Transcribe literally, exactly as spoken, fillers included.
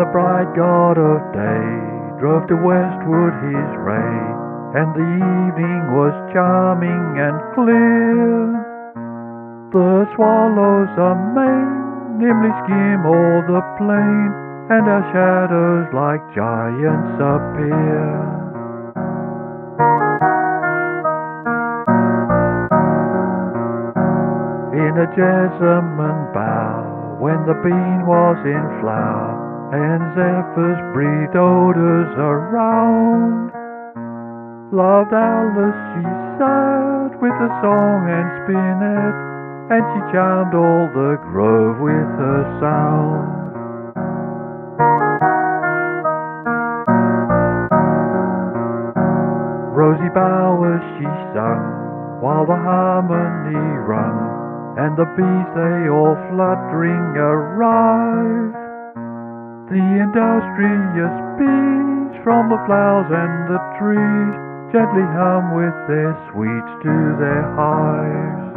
the bright god of day drove to westward his ray, and the evening was charming and clear. The swallows amain nimbly skim o'er the plain, and our shadows like giants appear. In a jessamine bough, when the bean was in flower, and zephyrs breathed odors around, loved Alice she sat with a song and spinet, and she charmed all the grove with her sound. Rosy bowers she sung, while the harmony rung, and the bees they all fluttering arrive, the industrious bees from the flowers and the trees gently hum with their sweets to their hives.